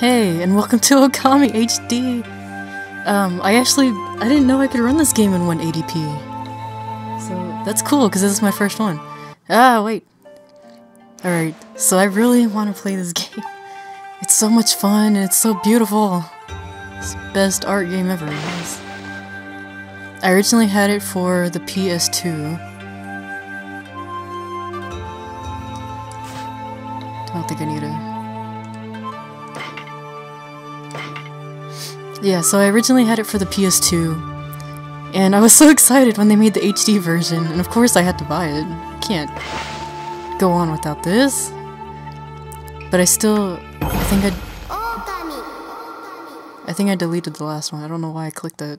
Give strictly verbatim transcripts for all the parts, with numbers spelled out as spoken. Hey, and welcome to Okami H D! Um, I actually, I didn't know I could run this game in one eighty p. So, that's cool, because this is my first one. Ah, wait. Alright, so I really want to play this game. It's so much fun, and it's so beautiful. It's the best art game ever, guys. I originally had it for the P S two. I don't think I need a... Yeah, so I originally had it for the P S two, and I was so excited when they made the H D version, and of course I had to buy it. Can't go on without this. But I still, I think I... I think I deleted the last one. I don't know why I clicked that.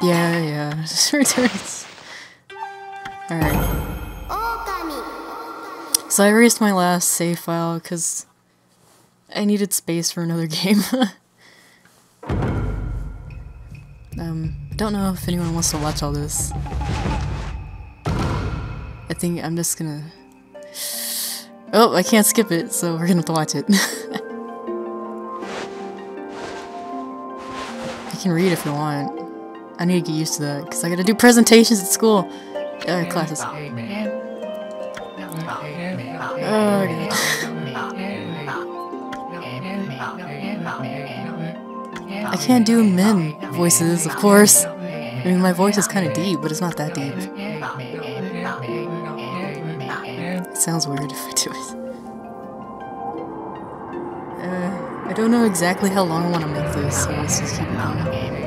Yeah, yeah, just returns. Alright. So I erased my last save file because I needed space for another game. um, I don't know if anyone wants to watch all this. I think I'm just gonna... Oh, I can't skip it, so we're gonna have to watch it. You can read if you want. I need to get used to that because I gotta do presentations at school. Uh, classes. Oh, okay. I can't do men voices, of course. I mean, my voice is kind of deep, but it's not that deep. It sounds weird if I do it. Uh, I don't know exactly how long I want to make this, so let's just keep it on. Amen.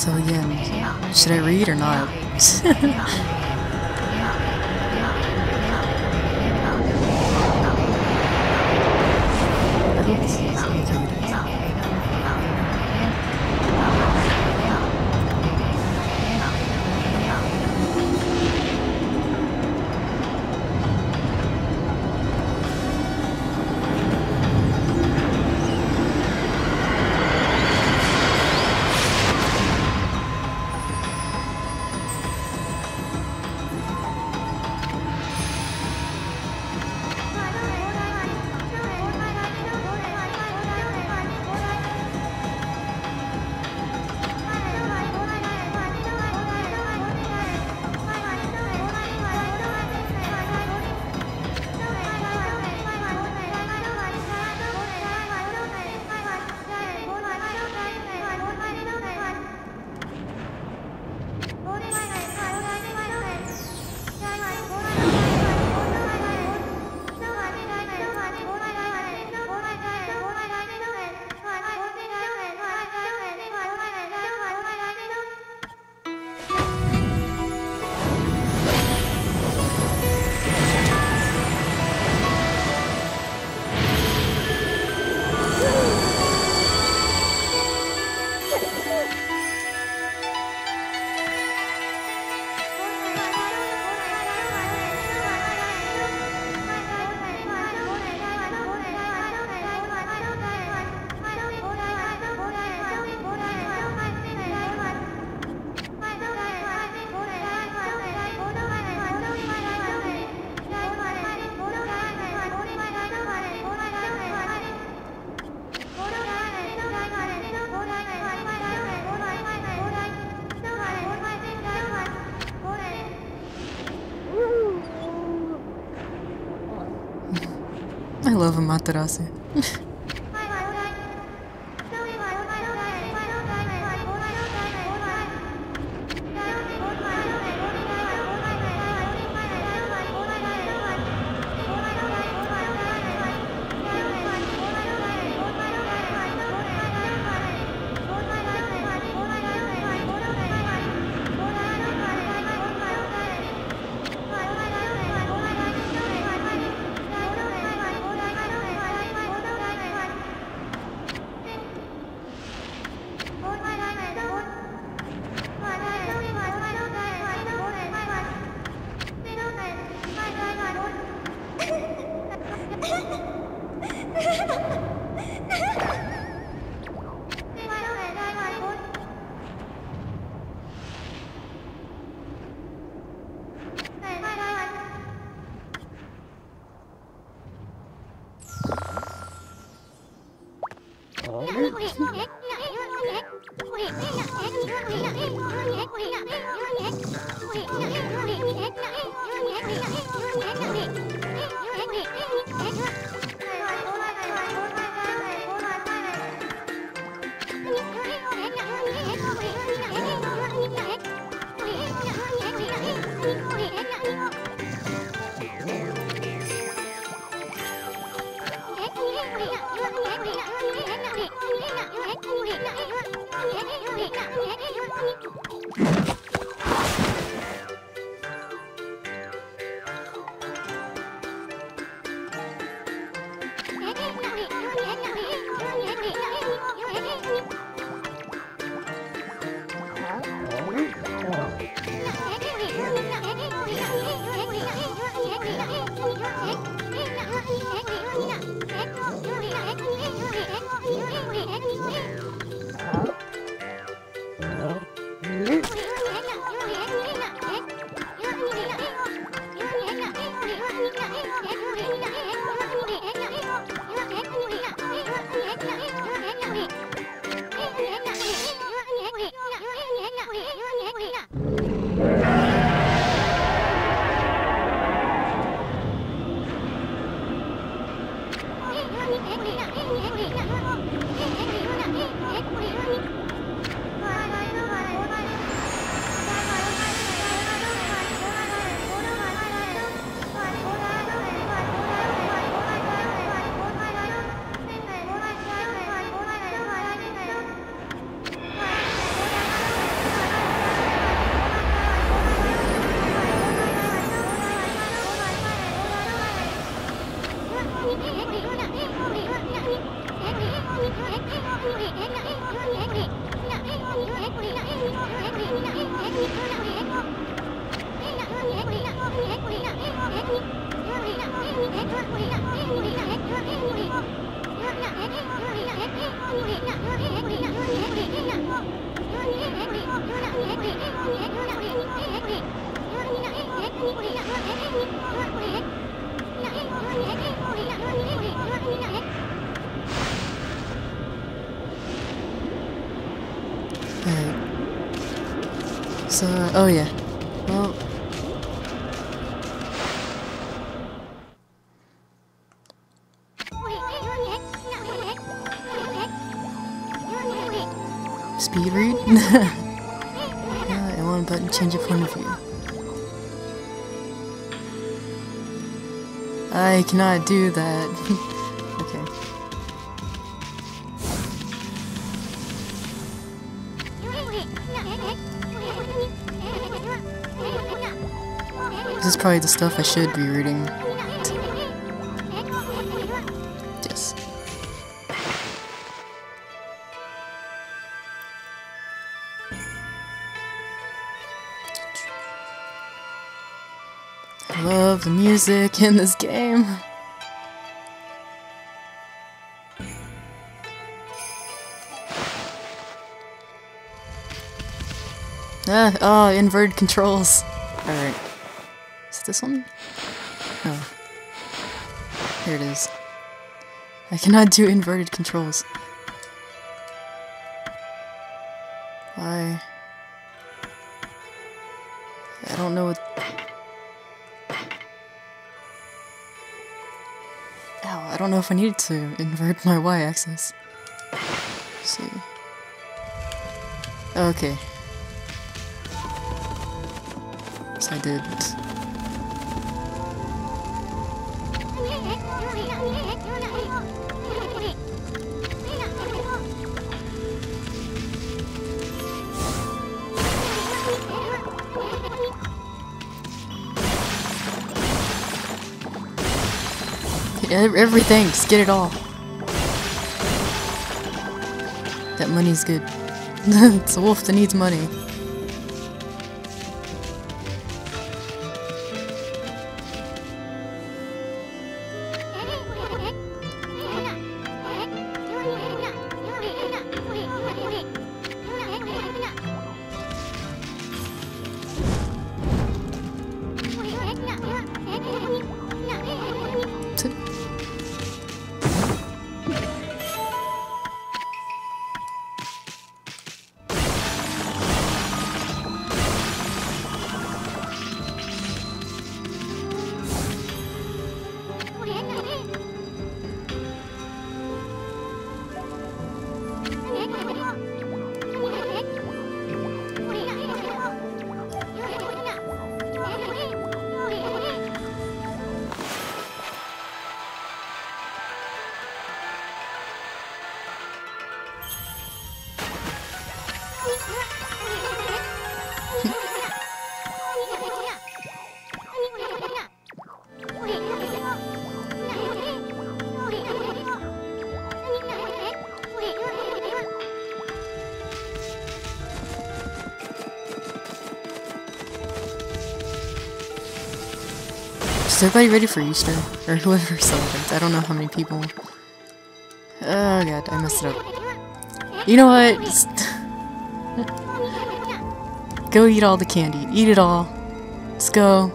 So again, should I read or not? I love Amaterasu. Uh, so, oh yeah. Well... speed read? Yeah, I want a button change of point of view. I cannot do that. Okay. This is probably the stuff I should be reading. Yes. I love the music in this game. Ah, oh, inverted controls. Alright. Is this one? Oh. Here it is. I cannot do inverted controls. Why? I don't know what... Ow, I don't know if I needed to invert my y-axis. Let's see. Okay. I did. Everything, just get it all. That money's good. It's a wolf that needs money. Is everybody ready for Easter? Or whoever celebrates. I don't know how many people. Oh god, I messed it up. You know what? Just go eat all the candy. Eat it all. Let's go.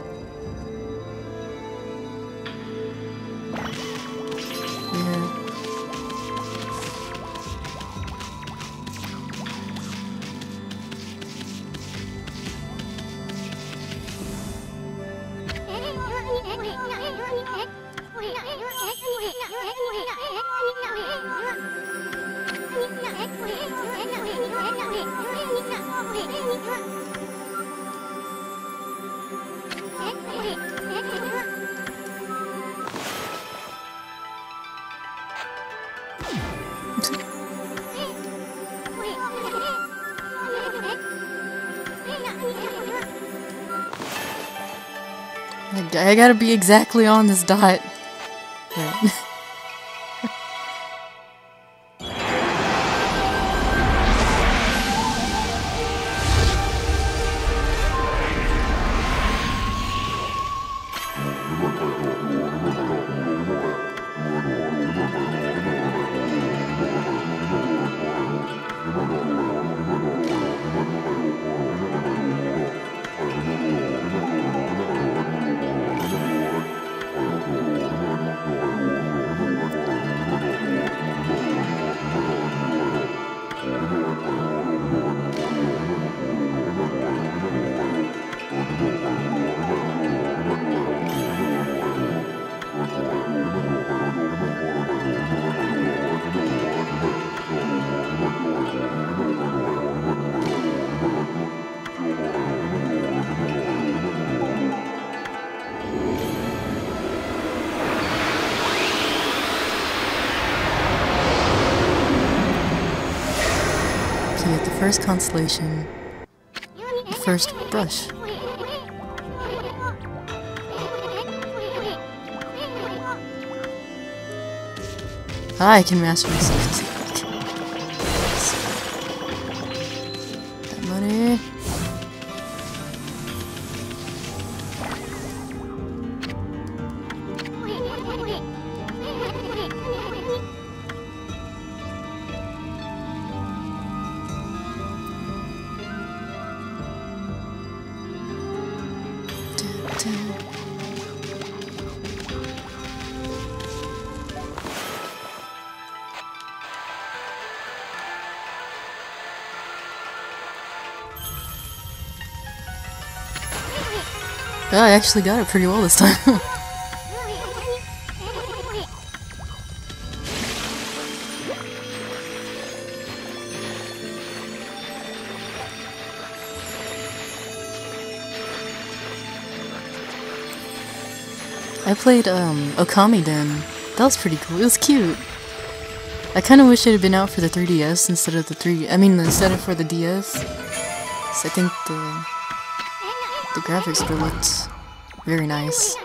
I gotta be exactly on this dot. Right. to get the first constellation, the first brush. I can master myself. Money. Oh, I actually got it pretty well this time. I played um, Okami Den. That was pretty cool. It was cute. I kind of wish it had been out for the three D S instead of the three. I mean, instead of for the D S. So I think the. The graphics were looked very nice.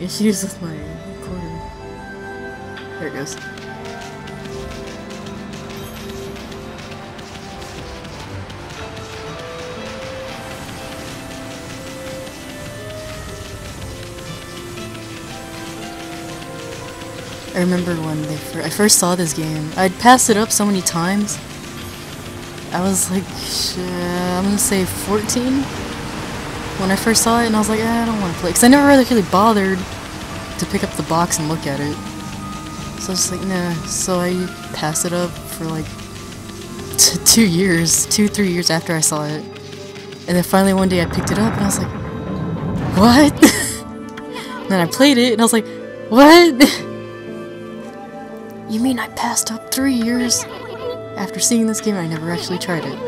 Issues with my recorder. There it goes. I remember when they fir- I first saw this game. I'd passed it up so many times. I was like, sh I'm gonna say fourteen. When I first saw it, and I was like, eh, I don't want to play, because I never really, really bothered to pick up the box and look at it. So I was just like, nah. So I passed it up for like t two years, two, three years after I saw it. And then finally one day I picked it up, and I was like, what? And then I played it, and I was like, what? You mean I passed up three years after seeing this game and I never actually tried it?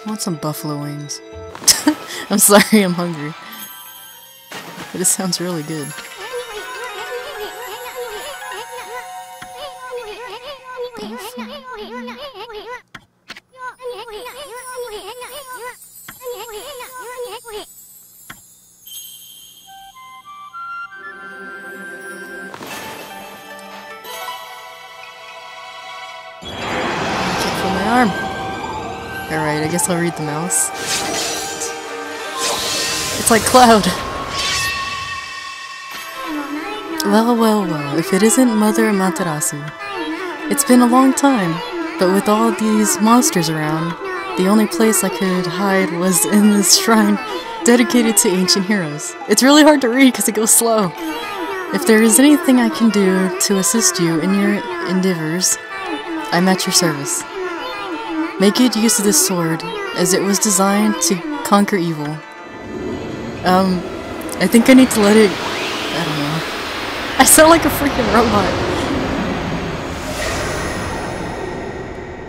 I want some buffalo wings. I'm sorry, I'm hungry. But it sounds really good. I guess I'll read the mouse. It's like Cloud. Well, well, well, if it isn't Mother Amaterasu. It's been a long time, but with all these monsters around, the only place I could hide was in this shrine dedicated to ancient heroes. It's really hard to read because it goes slow. If there is anything I can do to assist you in your endeavors, I'm at your service. Make good use of this sword, as it was designed to conquer evil. Um, I think I need to let it... I don't know. I sound like a freaking robot.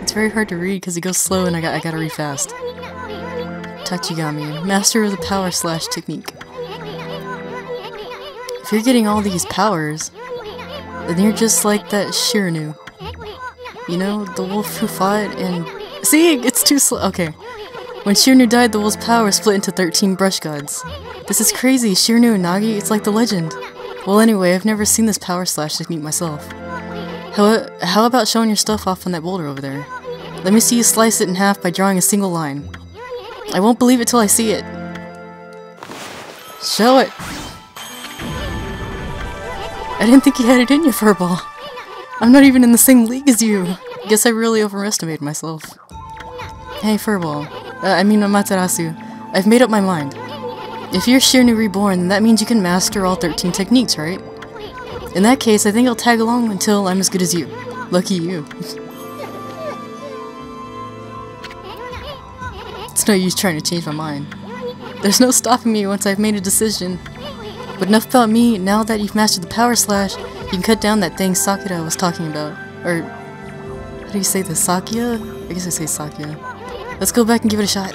It's very hard to read because it goes slow and I, got, I gotta read fast. Tachigami, master of the power slash technique. If you're getting all these powers, then you're just like that Shirinu. You know, the wolf who fought and... See, it's too slow. Okay. When Shirinu died, the wolf's power split into thirteen brush gods. This is crazy. Shirinu and Nagi, it's like the legend. Well, anyway, I've never seen this power slash technique myself. How, how about showing your stuff off on that boulder over there? Let me see you slice it in half by drawing a single line. I won't believe it till I see it. Show it! I didn't think you had it in you, Furball. I'm not even in the same league as you. Guess I really overestimated myself. Hey, Furball. Uh, I mean Amaterasu. I've made up my mind. If you're Shirinu Reborn, that means you can master all thirteen techniques, right? In that case, I think I'll tag along until I'm as good as you. Lucky you. It's no use trying to change my mind. There's no stopping me once I've made a decision. But enough about me, now that you've mastered the power slash, you can cut down that thing Sakuya was talking about. Or, how do you say this? Sakuya? I guess I say Sakuya. Let's go back and give it a shot.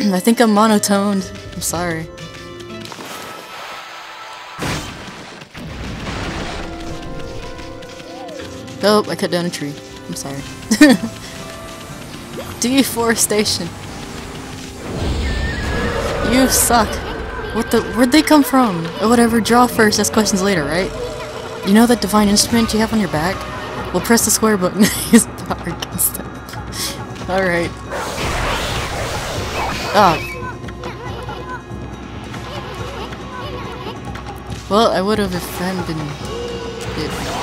I think I'm monotoned. I'm sorry. Oh, I cut down a tree. I'm sorry. Deforestation. You suck. What the- where'd they come from? Or whatever, draw first, ask questions later, right? You know that divine instrument you have on your back? Well, press the square button and use the power against it. Alright. Ah. Well, I would've if I hadn't been hit.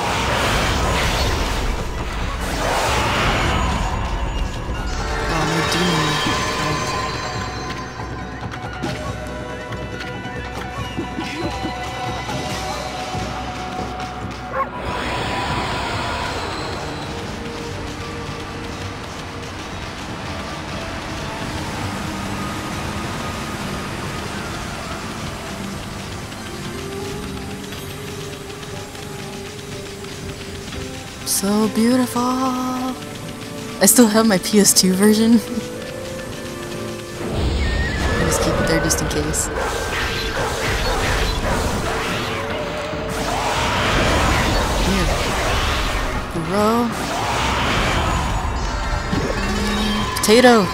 So beautiful! I still have my P S two version. I just keep it there just in case. Here. Row. Mm, potato!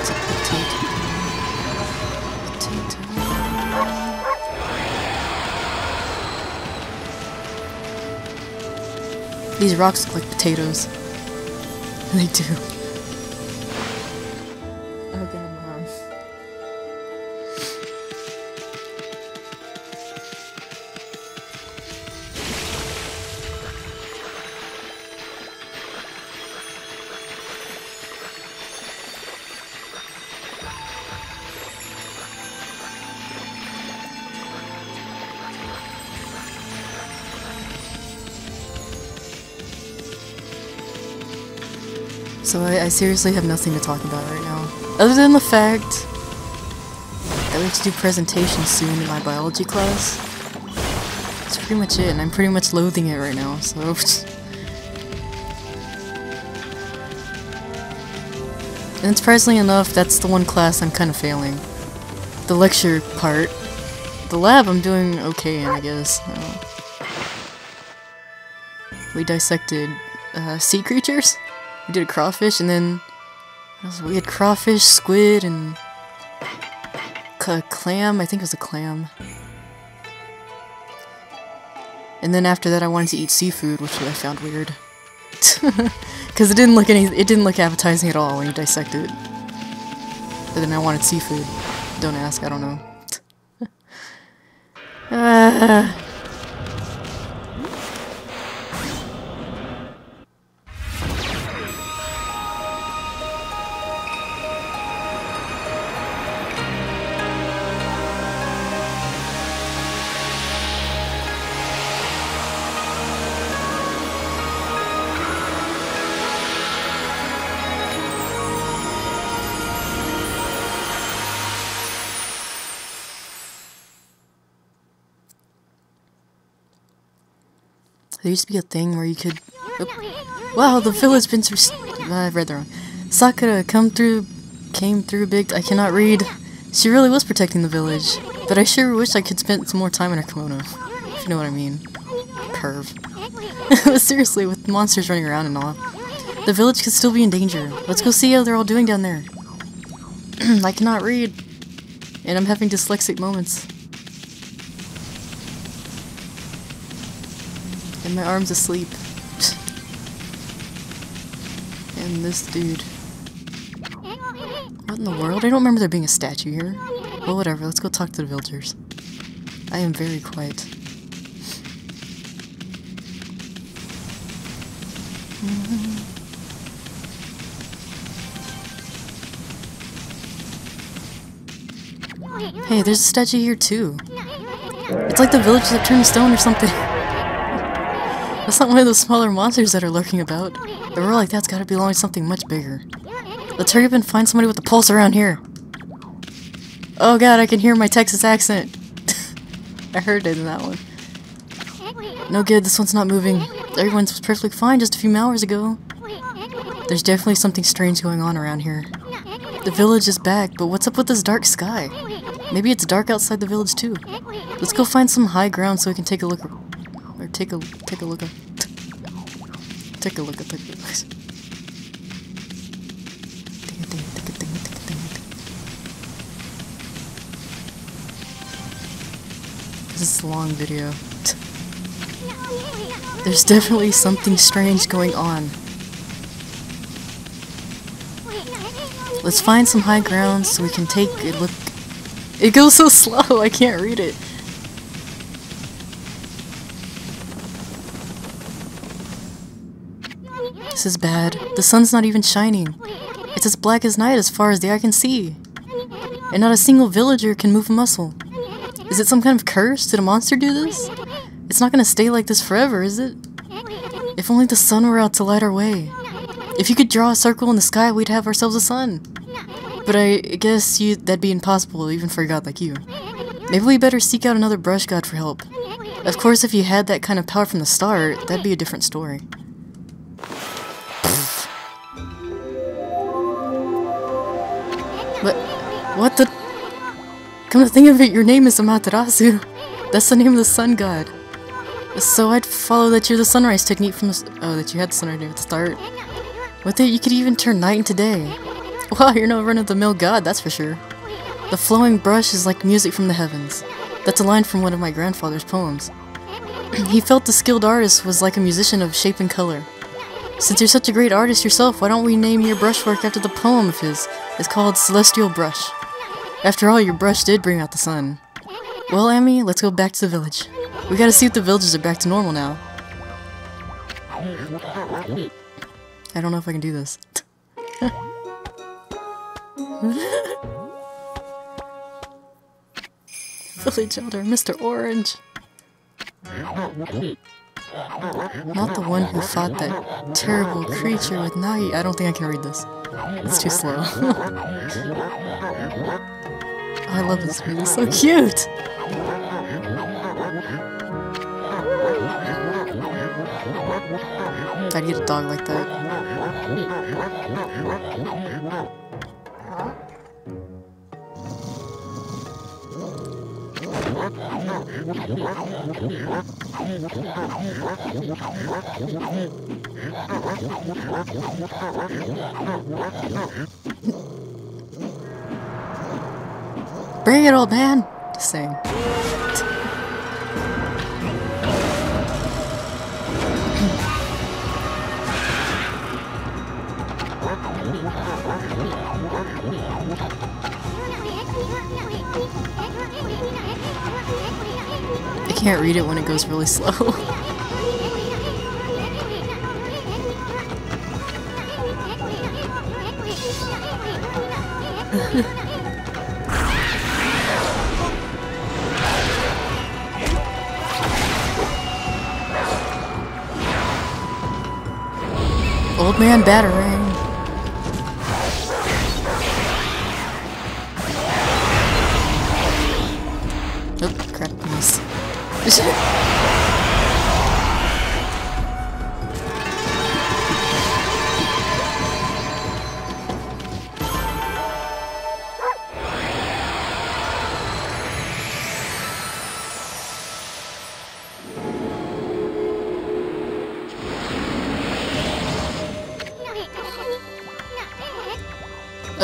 It's a potato. Potato. These rocks look like potatoes. They do. Oh god, Mom. So I, I seriously have nothing to talk about right now. Other than the fact that we have to do presentations soon in my biology class. That's pretty much it, and I'm pretty much loathing it right now, so... And surprisingly enough, that's the one class I'm kind of failing. The lecture part. The lab I'm doing okay in, I guess. Uh, we dissected uh, sea creatures? We did a crawfish, and then we had crawfish, squid, and clam. I think it was a clam. And then after that, I wanted to eat seafood, which I found weird, because it didn't look any. It didn't look appetizing at all when you dissect it. But then I wanted seafood. Don't ask. I don't know. uh, There used to be a thing where you could... Oh. Wow, the village's been rest- I've read the wrong. Sakura come through... came through big... I cannot read. She really was protecting the village. But I sure wish I could spend some more time in her kimono. If you know what I mean. Curve. Seriously, with monsters running around and all. The village could still be in danger. Let's go see how they're all doing down there. I cannot read. And I'm having dyslexic moments. And my arm's asleep. And this dude. What in the world? I don't remember there being a statue here. Well, whatever, let's go talk to the villagers. I am very quiet. Hey, there's a statue here too. It's like the village that turned stone or something. That's not one of those smaller monsters that are lurking about. The roar like that's gotta belong to something much bigger. Let's hurry up and find somebody with a pulse around here. Oh god, I can hear my Texas accent. I heard it in that one. No good, this one's not moving. Everyone was perfectly fine just a few hours ago. There's definitely something strange going on around here. The village is back, but what's up with this dark sky? Maybe it's dark outside the village too. Let's go find some high ground so we can take a look. Or take a take a look. Take a look at the. This is a long video. There's definitely something strange going on. Let's find some high ground so we can take a look. It goes so slow, I can't read it. This is bad. The sun's not even shining. It's as black as night as far as the eye can see. And not a single villager can move a muscle. Is it some kind of curse? Did a monster do this? It's not gonna stay like this forever, is it? If only the sun were out to light our way. If you could draw a circle in the sky, we'd have ourselves a sun. But I guess you, that'd be impossible, even for a god like you. Maybe we better seek out another brush god for help. Of course, if you had that kind of power from the start, that'd be a different story. Pfft. But what the... Come to think of it, your name is Amaterasu. That's the name of the sun god. So I'd follow that you're the sunrise technique from the... Oh, that you had the sunrise at the start. With it, you could even turn night into day. Wow, you're no run-of-the-mill god, that's for sure. The flowing brush is like music from the heavens. That's a line from one of my grandfather's poems. He felt the skilled artist was like a musician of shape and color. Since you're such a great artist yourself, why don't we name your brushwork after the poem of his? It's called Celestial Brush. After all, your brush did bring out the sun. Well, Amy, let's go back to the village. We gotta see if the villagers are back to normal now. I don't know if I can do this. Village Elder, Mister Orange! Not the one who fought that terrible creature with Nagi. I don't think I can read this. It's too slow. Oh, I love this movie. It's so cute! I'd get a dog like that. Bring it, old man! Just saying. I can't read it when it goes really slow. Old man Batarang.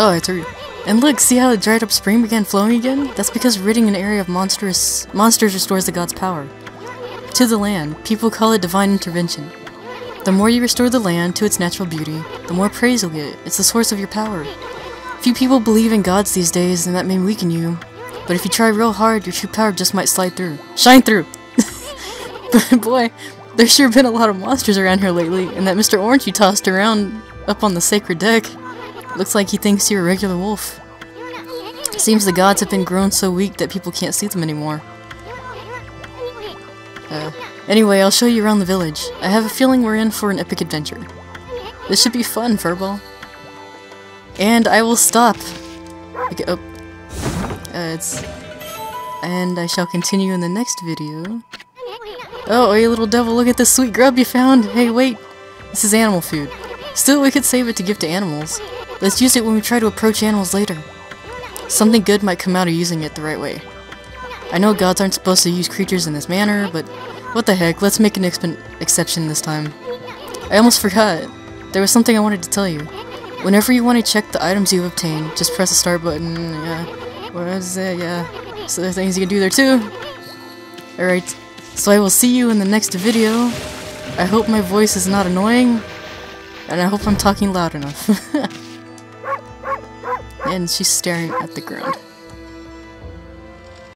Oh, it's a... And look, see how the dried up spring began flowing again? That's because ridding an area of monstrous monsters restores the god's power to the land. People call it divine intervention. The more you restore the land to its natural beauty, the more praise you'll get. It's the source of your power. Few people believe in gods these days, and that may weaken you. But if you try real hard, your true power just might slide through. Shine through! But boy, there's sure been a lot of monsters around here lately, and that Mister Orange you tossed around up on the sacred deck. Looks like he thinks you're a regular wolf. Seems the gods have been grown so weak that people can't see them anymore. Uh, anyway, I'll show you around the village. I have a feeling we're in for an epic adventure. This should be fun, Furball. And I will stop. Okay, oh. Uh, it's... And I shall continue in the next video. Oh, you little devil, look at this sweet grub you found! Hey, wait! This is animal food. Still, we could save it to give to animals. Let's use it when we try to approach animals later. Something good might come out of using it the right way. I know gods aren't supposed to use creatures in this manner, but what the heck, let's make an ex exception this time. I almost forgot. There was something I wanted to tell you. Whenever you want to check the items you've obtained, just press the start button, yeah. What is it, yeah. So there's things you can do there too. Alright. So I will see you in the next video. I hope my voice is not annoying, and I hope I'm talking loud enough. And she's staring at the ground.